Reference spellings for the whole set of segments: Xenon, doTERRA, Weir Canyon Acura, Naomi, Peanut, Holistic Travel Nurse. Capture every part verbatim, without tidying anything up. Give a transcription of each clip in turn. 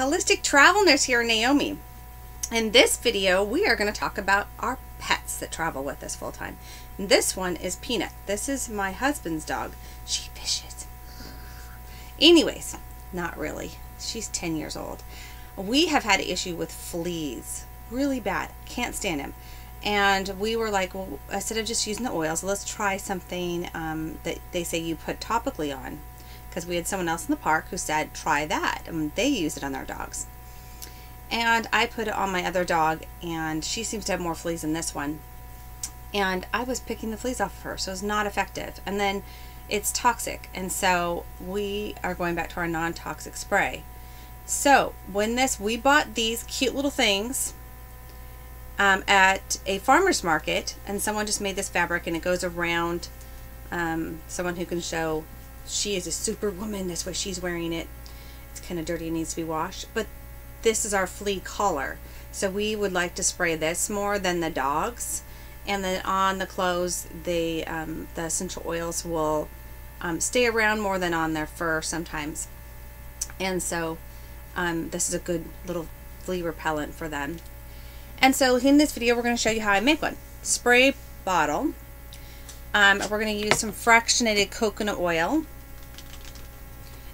Holistic Travel Nurse here, Naomi. In this video, we are going to talk about our pets that travel with us full time. And this one is Peanut. This is my husband's dog. She fishes. Anyways, not really. She's ten years old. We have had an issue with fleas. Really bad. Can't stand him. And we were like, well, instead of just using the oils, let's try something um, that they say you put topically on. Because we had someone else in the park who said, try that. And they use it on their dogs. And I put it on my other dog, and she seems to have more fleas than this one. And I was picking the fleas off of her, so it's not effective. And then it's toxic, and so we are going back to our non-toxic spray. So when this, we bought these cute little things um, at a farmer's market, and someone just made this fabric, and it goes around um, someone who can show she is a superwoman. That's why she's wearing it. It's kind of dirty and needs to be washed. But this is our flea collar. So we would like to spray this more than the dogs. And then on the clothes, the, um, the essential oils will um, stay around more than on their fur sometimes. And so um, this is a good little flea repellent for them. And so in this video, we're going to show you how I make one. Spray bottle. Um, we're going to use some fractionated coconut oil.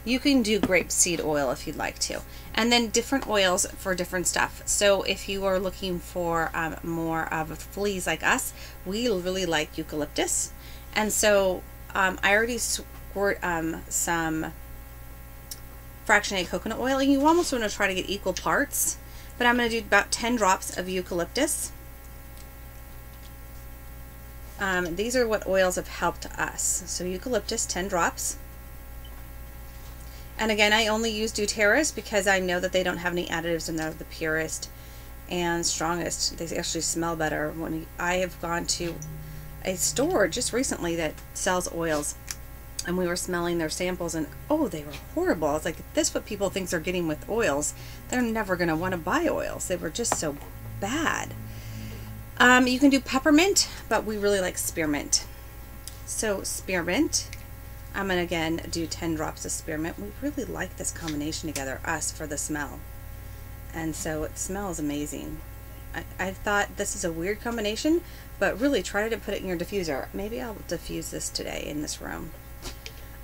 You can do grapeseed oil if you'd like to. And then different oils for different stuff. So if you are looking for um, more of fleas like us, we really like eucalyptus. And so um, I already squirt um, some fractionated coconut oil. And you almost want to try to get equal parts. But I'm going to do about ten drops of eucalyptus. Um, these are what oils have helped us. So eucalyptus, ten drops. And again, I only use doTERRA's because I know that they don't have any additives and they're the purest and strongest. They actually smell better. When I have gone to a store just recently that sells oils, and we were smelling their samples, and oh, they were horrible. It's like, if this is what people think they're getting with oils, they're never going to want to buy oils. They were just so bad. Um, you can do peppermint, but we really like spearmint. So spearmint. I'm going to again do ten drops of spearmint. We really like this combination together, us, for the smell. And so it smells amazing. I, I thought this is a weird combination, but really try to put it in your diffuser. Maybe I'll diffuse this today in this room.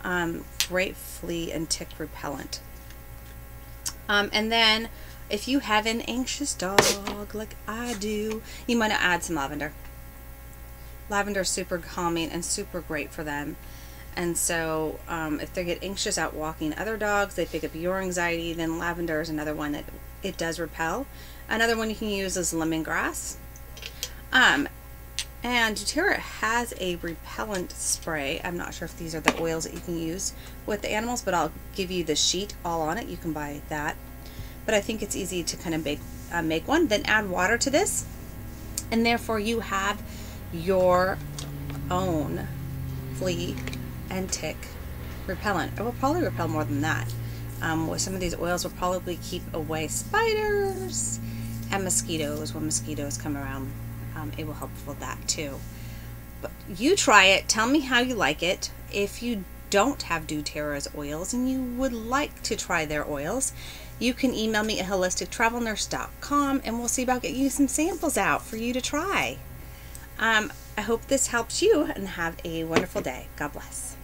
Um, great flea and tick repellent. Um, and then if you have an anxious dog like I do, you might add some lavender. Lavender is super calming and super great for them. And so um, if they get anxious out walking other dogs, they pick up your anxiety, then lavender is another one that it does repel. Another one you can use is lemongrass. Um, and doTERRA has a repellent spray. I'm not sure if these are the oils that you can use with the animals, but I'll give you the sheet all on it. You can buy that. But I think it's easy to kind of make, uh, make one. Then add water to this, and therefore you have your own flea and tick repellent. It will probably repel more than that. Um, with some of these oils will probably keep away spiders and mosquitoes. When mosquitoes come around, um, it will help with that too. But you try it. Tell me how you like it. If you don't have doTERRA's oils and you would like to try their oils, you can email me at holistic travel nurse dot com, and we'll see about getting you some samples out for you to try. Um, I hope this helps you, and have a wonderful day. God bless.